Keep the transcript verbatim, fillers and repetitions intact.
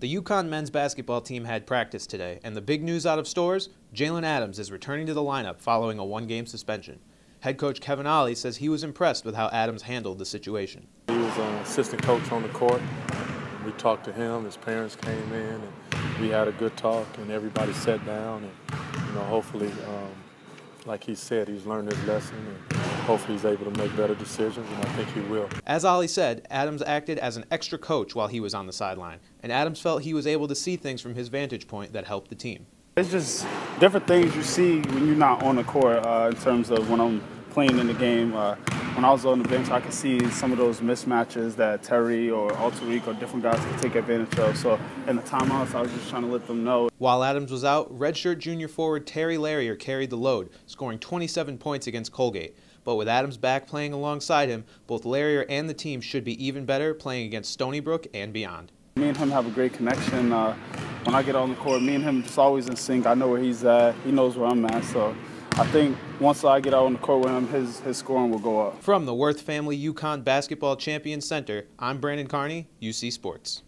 The UConn men's basketball team had practice today, and the big news out of Storrs, Jalen Adams is returning to the lineup following a one-game suspension. Head coach Kevin Ollie says he was impressed with how Adams handled the situation. He was an assistant coach on the court. We talked to him, his parents came in, and we had a good talk, and everybody sat down, and you know, hopefully, um, like he said, he's learned his lesson, and hopefully he's able to make better decisions, and I think he will. As Ollie said, Adams acted as an extra coach while he was on the sideline, and Adams felt he was able to see things from his vantage point that helped the team. It's just different things you see when you're not on the court uh, in terms of when I'm playing in the game. Uh, when I was on the bench, I could see some of those mismatches that Terry or Alterique or different guys could take advantage of. So in the timeouts, I was just trying to let them know. While Adams was out, redshirt junior forward Terry Larrier carried the load, scoring twenty-seven points against Colgate. But with Adams back playing alongside him, both Larrier and the team should be even better playing against Stony Brook and beyond. Me and him have a great connection. Uh, when I get on the court, me and him just always in sync. I know where he's at. He knows where I'm at. So I think once I get out on the court with him, his, his scoring will go up. From the Worth Family UConn Basketball Champions Center, I'm Brandon Carney, U C Sports.